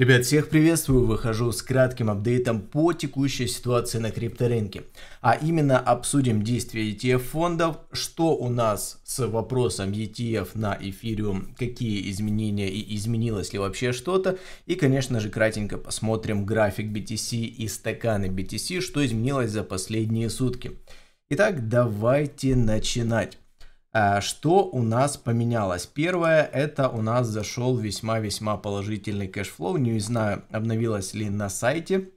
Ребят, всех приветствую, выхожу с кратким апдейтом по текущей ситуации на крипторынке. А именно обсудим действия ETF фондов, что у нас с вопросом ETF на Эфириум, какие изменения и изменилось ли вообще что-то. И, конечно же, кратенько посмотрим график BTC и стаканы BTC, что изменилось за последние сутки. Итак, давайте начинать. Что у нас поменялось? Первое, это у нас зашел весьма-весьма положительный кэшфлоу. Не знаю, обновилось ли на сайте.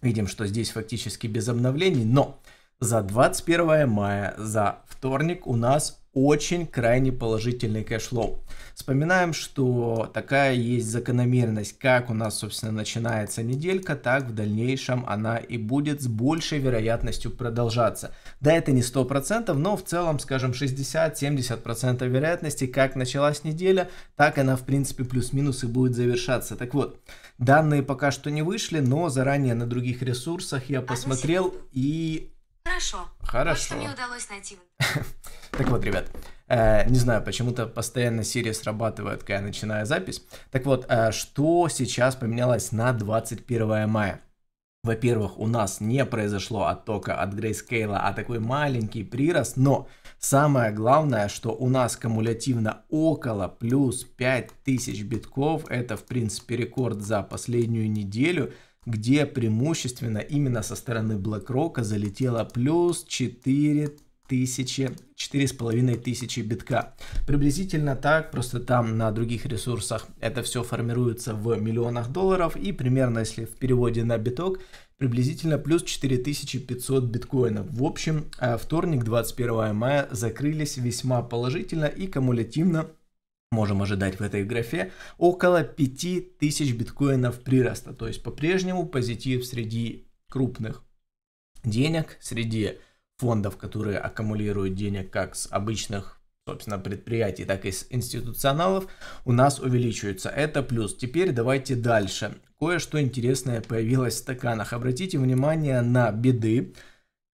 Видим, что здесь фактически без обновлений. Но за 21 мая, за вторник у нас очень крайне положительный кэшфлоу. Вспоминаем, что такая есть закономерность. Как у нас, собственно, начинается неделька, так в дальнейшем она и будет с большей вероятностью продолжаться. Да, это не 100%, но в целом, скажем, 60-70% вероятности, как началась неделя, так она, в принципе, плюс-минус и будет завершаться. Так вот, данные пока что не вышли, но заранее на других ресурсах я посмотрел и... Хорошо. Мне удалось найти. Так вот, ребят, не знаю, почему-то постоянно серия срабатывает, когда я начинаю запись. Так вот, что сейчас поменялось на 21 мая? Во-первых, у нас не произошло оттока от Grayscale, а такой маленький прирост, но самое главное, что у нас кумулятивно около плюс 5000 битков, это, в принципе, рекорд за последнюю неделю, где преимущественно именно со стороны BlackRock залетело плюс 4,5 тысячи битка. Приблизительно так, просто там на других ресурсах это все формируется в миллионах долларов, и примерно, если в переводе на биток, приблизительно плюс 4500 биткоинов. В общем, вторник, 21 мая, закрылись весьма положительно и кумулятивно. Можем ожидать в этой графе около 5000 биткоинов прироста. То есть по-прежнему позитив среди крупных денег, среди фондов, которые аккумулируют денег как с обычных, собственно, предприятий, так и с институционалов, у нас увеличивается. Это плюс. Теперь давайте дальше. Кое-что интересное появилось в стаканах. Обратите внимание на биды,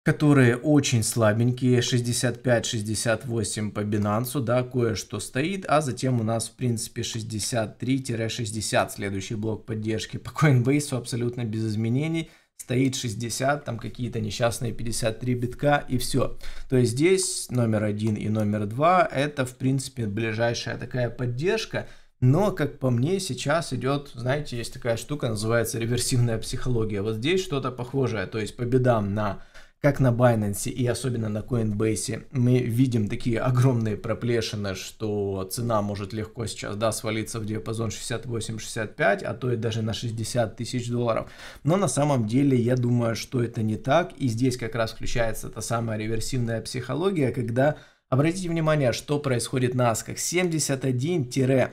которые очень слабенькие, 65-68 по Binance, да, кое-что стоит, а затем у нас, в принципе, 63-60, следующий блок поддержки. По Coinbase абсолютно без изменений, стоит 60, там какие-то несчастные 53 битка и все. То есть здесь номер 1 и номер 2, это, в принципе, ближайшая такая поддержка. Но, как по мне, сейчас идет, знаете, есть такая штука, называется реверсивная психология. Вот здесь что-то похожее, то есть по бедам на... Как на Binance и особенно на Coinbase мы видим такие огромные проплешины, что цена может легко сейчас, да, свалиться в диапазон 68-65, а то и даже на 60 тысяч долларов. Но на самом деле я думаю, что это не так. И здесь как раз включается та самая реверсивная психология, когда, обратите внимание, что происходит на асках. 71-76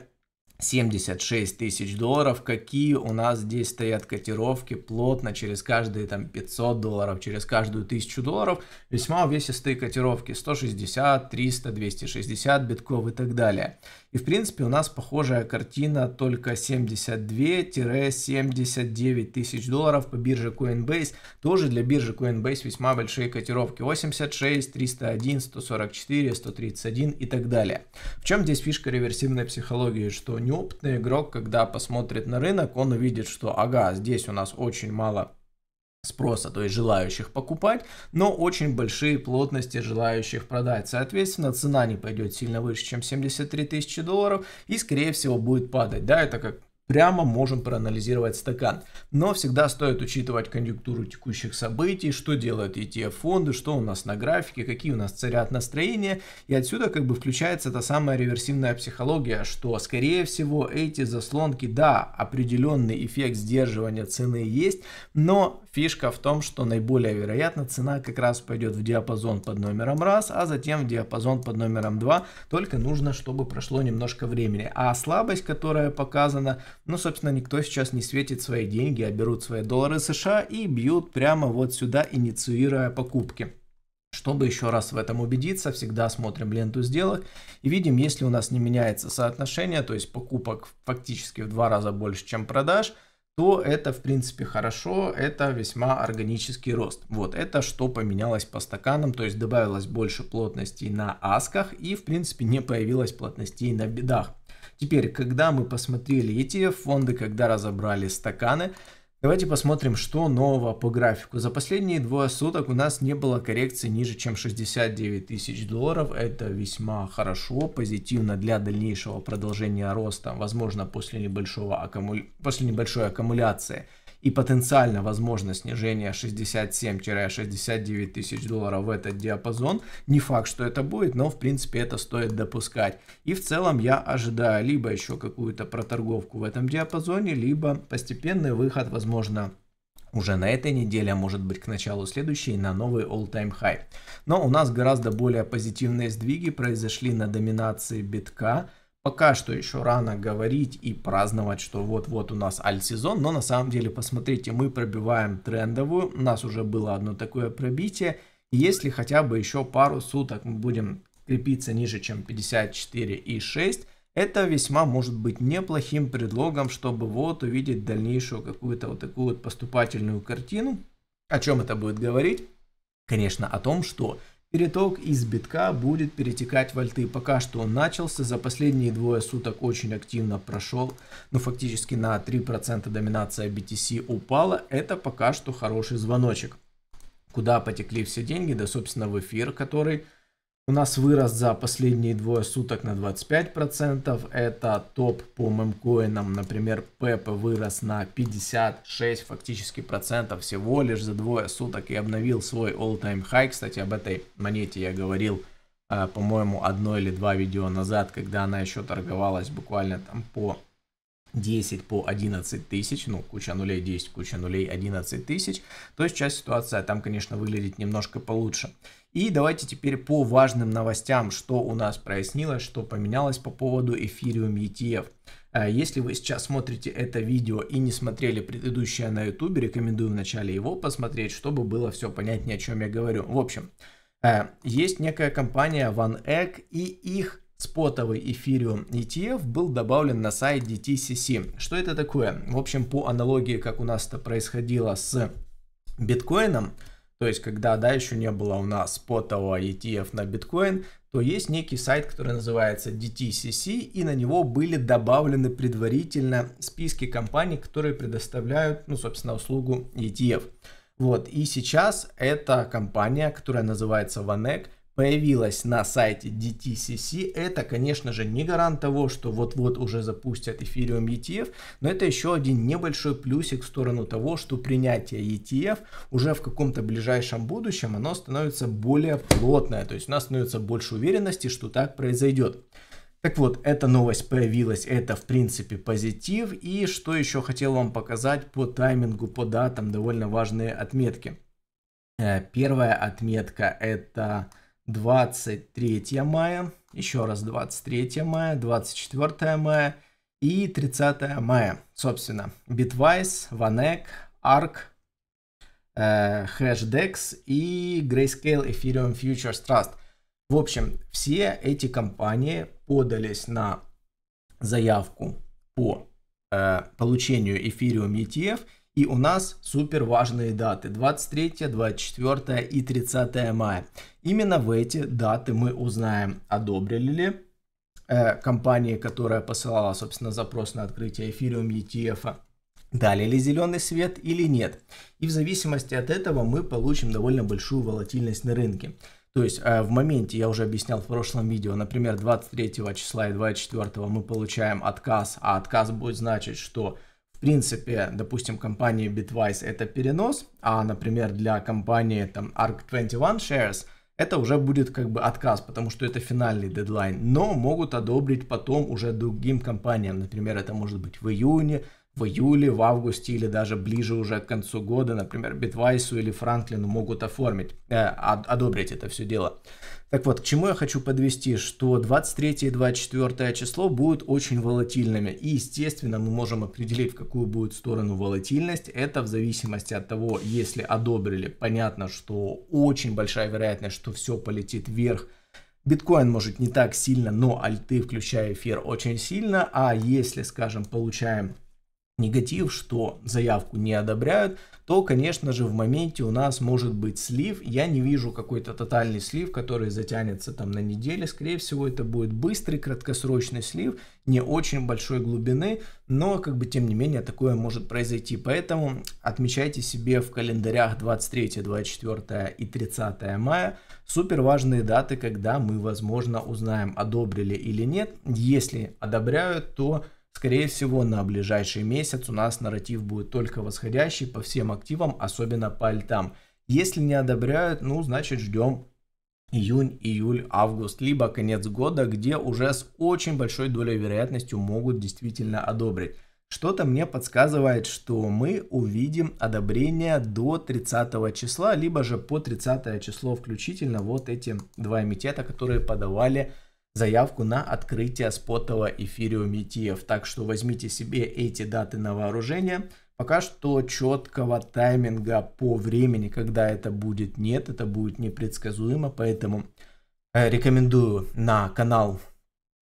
тысяч долларов, какие у нас здесь стоят котировки плотно через каждые там 500 долларов, через каждую 1000 долларов, весьма увесистые котировки, 160, 300, 260 битков и так далее. И в принципе у нас похожая картина, только 72-79 тысяч долларов по бирже Coinbase, тоже для биржи Coinbase весьма большие котировки, 86, 301, 144, 131 и так далее. В чем здесь фишка реверсивной психологии, что неопытный игрок, когда посмотрит на рынок, он увидит, что ага, здесь у нас очень мало спроса, то есть желающих покупать, но очень большие плотности желающих продать. Соответственно, цена не пойдет сильно выше, чем 73 тысячи долларов и, скорее всего, будет падать. Да, это как прямо можем проанализировать стакан. Но всегда стоит учитывать конъюнктуру текущих событий, что делают ETF-фонды, что у нас на графике, какие у нас царят настроения. И отсюда как бы включается та самая реверсивная психология, что, скорее всего, эти заслонки, да, определенный эффект сдерживания цены есть, но фишка в том, что наиболее вероятно цена как раз пойдет в диапазон под номером 1, а затем в диапазон под номером 2, только нужно, чтобы прошло немножко времени. А слабость, которая показана, ну, собственно, никто сейчас не светит свои деньги, а берут свои доллары США и бьют прямо вот сюда, инициируя покупки. Чтобы еще раз в этом убедиться, всегда смотрим ленту сделок и видим, если у нас не меняется соотношение, то есть покупок фактически в 2 раза больше, чем продаж, то это, в принципе, хорошо, это весьма органический рост. Вот это что поменялось по стаканам, то есть добавилось больше плотностей на асках и, в принципе, не появилось плотностей на бедах. Теперь, когда мы посмотрели ETF фонды, когда разобрали стаканы, давайте посмотрим, что нового по графику. За последние двое суток у нас не было коррекции ниже, чем 69 тысяч долларов. Это весьма хорошо, позитивно для дальнейшего продолжения роста, возможно, после небольшой аккумуляции. И потенциально возможно снижение 67-69 тысяч долларов в этот диапазон. Не факт, что это будет, но в принципе это стоит допускать. И в целом я ожидаю либо еще какую-то проторговку в этом диапазоне, либо постепенный выход, возможно, уже на этой неделе, а может быть к началу следующей, на новый all-time high. Но у нас гораздо более позитивные сдвиги произошли на доминации битка. Пока что еще рано говорить и праздновать, что вот-вот у нас альт-сезон, но на самом деле, посмотрите, мы пробиваем трендовую, у нас уже было одно такое пробитие, и если хотя бы еще пару суток мы будем крепиться ниже, чем 54,6, это весьма может быть неплохим предлогом, чтобы вот увидеть дальнейшую какую-то вот такую вот поступательную картину. О чем это будет говорить? Конечно, о том, что... переток из битка будет перетекать в альты. Пока что он начался, за последние двое суток очень активно прошел, но фактически на 3% доминация BTC упала. Это пока что хороший звоночек. Куда потекли все деньги? Да, собственно, в эфир, который у нас вырос за последние двое суток на 25%. Это топ по мемкоинам. Например, Пеппа вырос на 56 фактически процентов всего лишь за двое суток и обновил свой all-time high. Кстати, об этой монете я говорил, по-моему, одно или два видео назад, когда она еще торговалась буквально там по 10, по 11 тысяч, ну, куча нулей 10, куча нулей 11 тысяч, то есть сейчас ситуация там, конечно, выглядит немножко получше. И давайте теперь по важным новостям, что у нас прояснилось, что поменялось по поводу Эфириум ETF. Если вы сейчас смотрите это видео и не смотрели предыдущее на YouTube, рекомендую вначале его посмотреть, чтобы было все понятнее, о чем я говорю. В общем, есть некая компания One Egg, и их спотовый эфириум ETF был добавлен на сайт DTCC. Что это такое? В общем, по аналогии, как у нас это происходило с биткоином, то есть когда, да, еще не было у нас спотового ETF на биткоин, то есть некий сайт, который называется DTCC, и на него были добавлены предварительно списки компаний, которые предоставляют, ну, собственно, услугу ETF. Вот, и сейчас эта компания, которая называется VanEck, появилась на сайте DTCC. Это, конечно же, не гарант того, что вот-вот уже запустят Эфириум ETF, но это еще один небольшой плюсик в сторону того, что принятие ETF уже в каком-то ближайшем будущем, оно становится более плотное, то есть у нас становится больше уверенности, что так произойдет. Так вот, эта новость появилась, это в принципе позитив. И что еще хотел вам показать по таймингу, по датам, довольно важные отметки. Первая отметка — это 23 мая, еще раз 23 мая, 24 мая и 30 мая. Собственно, Bitwise, VanEck, Ark, Hashdex и Grayscale Ethereum Futures Trust. В общем, все эти компании подались на заявку по получению Ethereum ETF. И у нас супер важные даты: 23, 24 и 30 мая. Именно в эти даты мы узнаем, одобрили ли компании, которая посылала, собственно, запрос на открытие Эфириум ETF, дали ли зеленый свет или нет. И в зависимости от этого мы получим довольно большую волатильность на рынке. То есть в моменте, я уже объяснял в прошлом видео, например, 23 числа и 24 мы получаем отказ, а отказ будет значить, что... в принципе, допустим, компании Bitwise это перенос, а, например, для компании там ARK21 Shares это уже будет как бы отказ, потому что это финальный дедлайн, но могут одобрить потом уже другим компаниям, например, это может быть в июне, в июле, в августе или даже ближе уже к концу года, например, Bitwise или Franklin могут оформить, одобрить это все дело. Так вот, к чему я хочу подвести, что 23 и 24 число будут очень волатильными. И, естественно, мы можем определить, в какую будет сторону волатильность. Это в зависимости от того, если одобрили, понятно, что очень большая вероятность, что все полетит вверх. Биткоин может не так сильно, но альты, включая эфир, очень сильно. А если, скажем, получаем негатив, что заявку не одобряют, то, конечно же, в моменте у нас может быть слив. Я не вижу какой-то тотальный слив, который затянется там на неделю. Скорее всего, это будет быстрый, краткосрочный слив, не очень большой глубины, но, как бы, тем не менее, такое может произойти. Поэтому отмечайте себе в календарях 23, 24 и 30 мая. Супер важные даты, когда мы, возможно, узнаем, одобрили или нет. Если одобряют, то... скорее всего, на ближайший месяц у нас нарратив будет только восходящий по всем активам, особенно по альтам. Если не одобряют, ну, значит, ждем июнь, июль, август, либо конец года, где уже с очень большой долей вероятностью могут действительно одобрить. Что-то мне подсказывает, что мы увидим одобрение до 30 числа, либо же по 30 число включительно, вот эти два эмитента, которые подавали заявку на открытие спотового эфириум ETF. Так что возьмите себе эти даты на вооружение. Пока что четкого тайминга по времени, когда это будет, нет. Это будет непредсказуемо. Поэтому рекомендую на канал,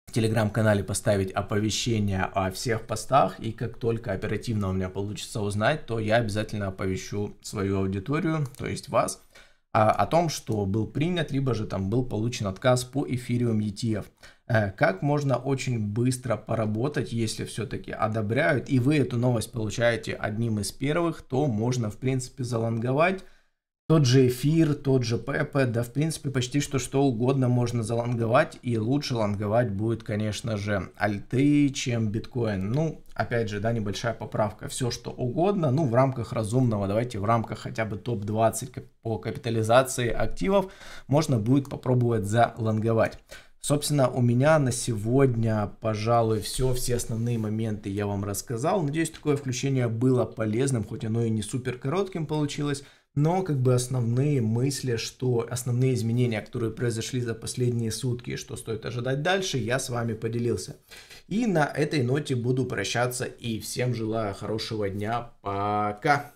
в телеграм-канале поставить оповещение о всех постах. И как только оперативно у меня получится узнать, то я обязательно оповещу свою аудиторию, то есть вас, о том, что был принят, либо же там был получен отказ по эфириум ETF. Как можно очень быстро поработать, если все-таки одобряют, и вы эту новость получаете одним из первых, то можно, в принципе, залонговать. Тот же эфир, тот же ПП, да, в принципе, почти что угодно можно залонговать, и лучше лонговать будет, конечно же, альты, чем биткоин. Ну, опять же, да, небольшая поправка, все что угодно, ну, в рамках разумного, давайте в рамках хотя бы топ-20 по капитализации активов можно будет попробовать залонговать. Собственно, у меня на сегодня, пожалуй, все. Все основные моменты я вам рассказал. Надеюсь, такое включение было полезным, хоть оно и не супер коротким получилось. Но, как бы, основные мысли, что основные изменения, которые произошли за последние сутки, что стоит ожидать дальше, я с вами поделился. И на этой ноте буду прощаться, и всем желаю хорошего дня. Пока!